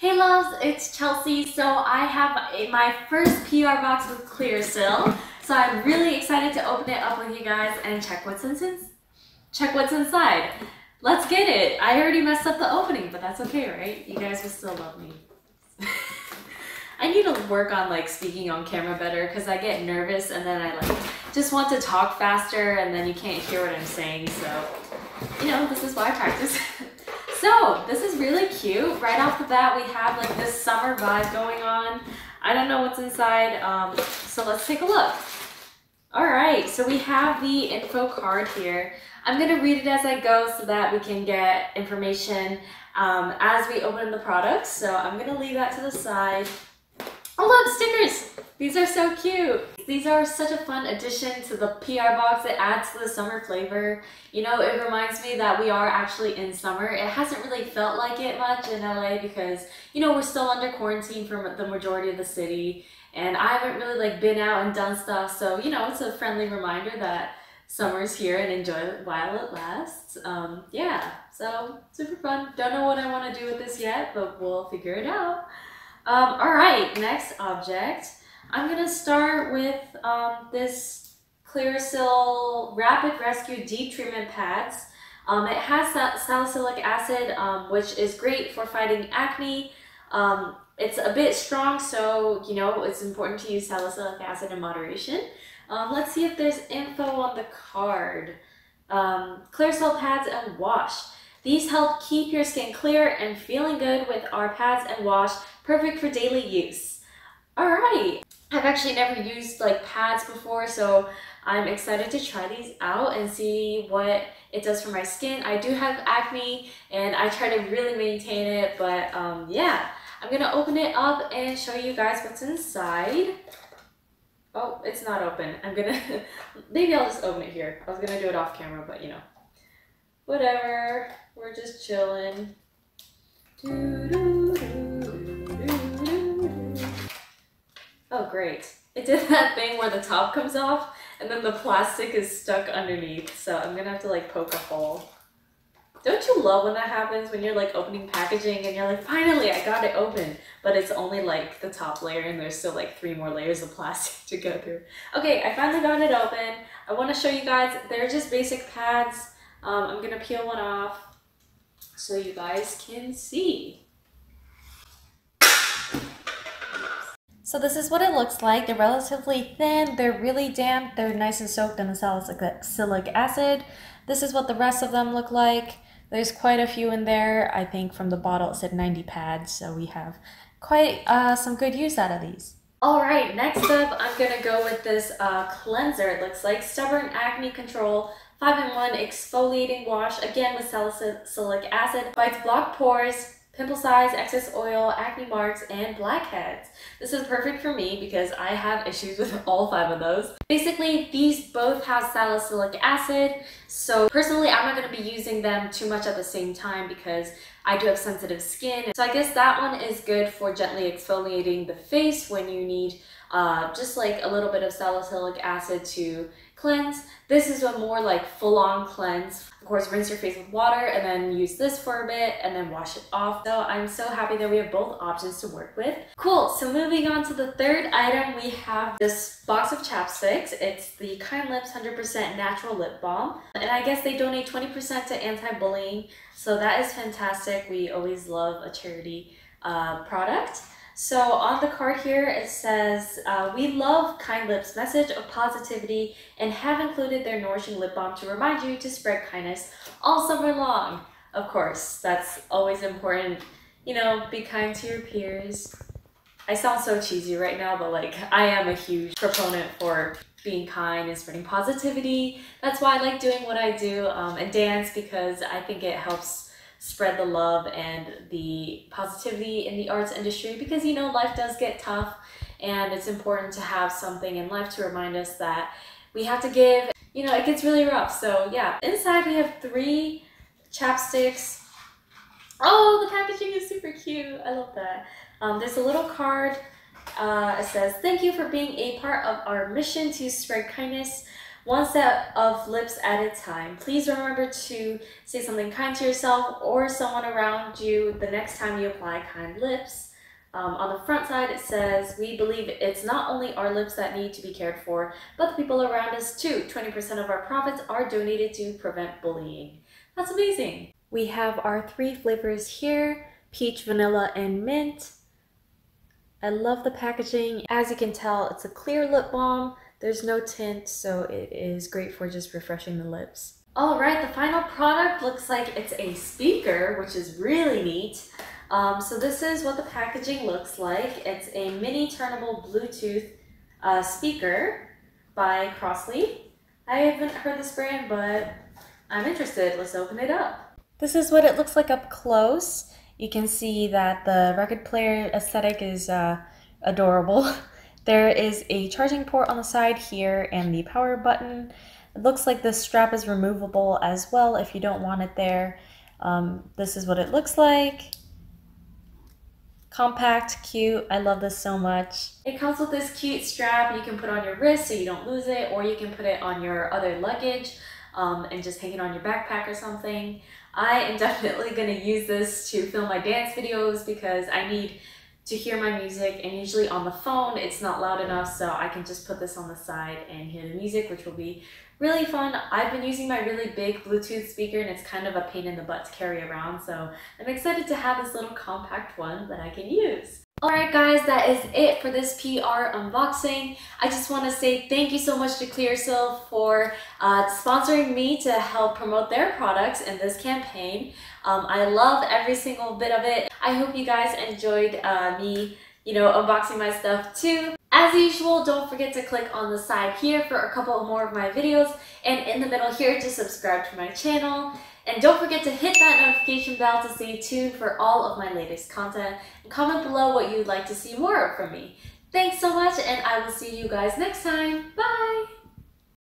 Hey loves, it's Chelsea. So I have my first PR box with Clearasil. So I'm really excited to open it up with you guys and check what's inside. Let's get it. I already messed up the opening, but that's okay, right? You guys will still love me. I need to work on like speaking on camera better because I get nervous and then I like just want to talk faster and then you can't hear what I'm saying. So, you know, this is why I practice. So this is really cute. Right off the bat, we have like this summer vibe going on. I don't know what's inside, so let's take a look. All right, so we have the info card here. I'm gonna read it as I go so that we can get information as we open the products. So I'm gonna leave that to the side. Oh look, stickers! These are so cute. These are such a fun addition to the PR box. It adds to the summer flavor. You know, it reminds me that we are actually in summer. It hasn't really felt like it much in LA because, you know, we're still under quarantine for the majority of the city. And I haven't really like been out and done stuff. So, you know, it's a friendly reminder that summer's here and enjoy it while it lasts. Yeah, so super fun. Don't know what I want to do with this yet, but we'll figure it out. All right, next object. I'm gonna start with this Clearasil Rapid Rescue Deep Treatment Pads. It has salicylic acid, which is great for fighting acne. It's a bit strong, so you know it's important to use salicylic acid in moderation. Let's see if there's info on the card. Clearasil pads and wash. These help keep your skin clear and feeling good with our pads and wash, perfect for daily use. All right, I've actually never used like pads before, so I'm excited to try these out and see what it does for my skin. I do have acne and I try to really maintain it, but yeah, I'm gonna open it up and show you guys what's inside. Oh, it's not open. I'm gonna, maybe I'll just open it here. I was gonna do it off camera, but you know, whatever. We're just chilling. Oh, great. It did that thing where the top comes off and then the plastic is stuck underneath. So I'm gonna have to like poke a hole. Don't you love when that happens when you're like opening packaging and you're like, finally, I got it open. But it's only like the top layer and there's still like 3 more layers of plastic to go through. Okay, I finally got it open. I wanna show you guys, they're just basic pads. I'm gonna peel one off so you guys can see. So this is what it looks like. They're relatively thin, they're really damp, they're nice and soaked in the salicylic acid. This is what the rest of them look like. There's quite a few in there. I think from the bottle it said 90 pads, so we have quite some good use out of these. All right, next up I'm gonna go with this cleanser. It looks like Stubborn Acne Control 5-in-1 Exfoliating Wash, again with salicylic acid. Fights blocked pores, pimple size, excess oil, acne marks, and blackheads. This is perfect for me because I have issues with all 5 of those. Basically, these both have salicylic acid, so personally, I'm not going to be using them too much at the same time because I do have sensitive skin. So I guess that one is good for gently exfoliating the face when you need just like a little bit of salicylic acid to cleanse. This is a more like full-on cleanse. Of course, rinse your face with water and then use this for a bit and then wash it off. So I'm so happy that we have both options to work with. Cool, so moving on to the third item, we have this box of chapsticks. It's the Kind Lips 100% Natural Lip Balm. And I guess they donate 20% to anti-bullying. So that is fantastic. We always love a charity product. So on the card here, it says, we love Kind Lips' message of positivity and have included their nourishing lip balm to remind you to spread kindness all summer long. Of course, that's always important. You know, be kind to your peers. I sound so cheesy right now, but like I am a huge proponent for being kind and spreading positivity. That's why I like doing what I do and dance, because I think it helps spread the love and the positivity in the arts industry, because you know life does get tough and it's important to have something in life to remind us that we have to give. You know, it gets really rough. So yeah, inside we have 3 chapsticks. Oh, the packaging is super cute. I love that. There's a little card. It says, thank you for being a part of our mission to spread kindness. one set of lips at a time. Please remember to say something kind to yourself or someone around you the next time you apply kind lips. On the front side it says, we believe it's not only our lips that need to be cared for, but the people around us too. 20% of our profits are donated to prevent bullying. That's amazing! We have our three flavors here, peach, vanilla, and mint. I love the packaging. As you can tell, it's a clear lip balm. There's no tint, so it is great for just refreshing the lips. Alright, the final product looks like it's a speaker, which is really neat. So this is what the packaging looks like. It's a mini turnable Bluetooth speaker by Crosley. I haven't heard this brand, but I'm interested. Let's open it up. This is what it looks like up close. You can see that the record player aesthetic is adorable. There is a charging port on the side here and the power button. It looks like this strap is removable as well if you don't want it there. This is what it looks like. Compact, cute. I love this so much. It comes with this cute strap you can put on your wrist so you don't lose it, or you can put it on your other luggage and just hang it on your backpack or something. I am definitely going to use this to film my dance videos because I need to hear my music, and usually on the phone it's not loud enough, so I can just put this on the side and hear the music, which will be really fun. I've been using my really big Bluetooth speaker and it's kind of a pain in the butt to carry around, so I'm excited to have this little compact one that I can use. Alright guys, that is it for this PR unboxing. I just want to say thank you so much to Clearasil for sponsoring me to help promote their products in this campaign. I love every single bit of it. I hope you guys enjoyed me, unboxing my stuff too. As usual, don't forget to click on the side here for a couple more of my videos, and in the middle here to subscribe to my channel. And don't forget to hit that notification bell to stay tuned for all of my latest content. And comment below what you'd like to see more of from me. Thanks so much, and I will see you guys next time. Bye!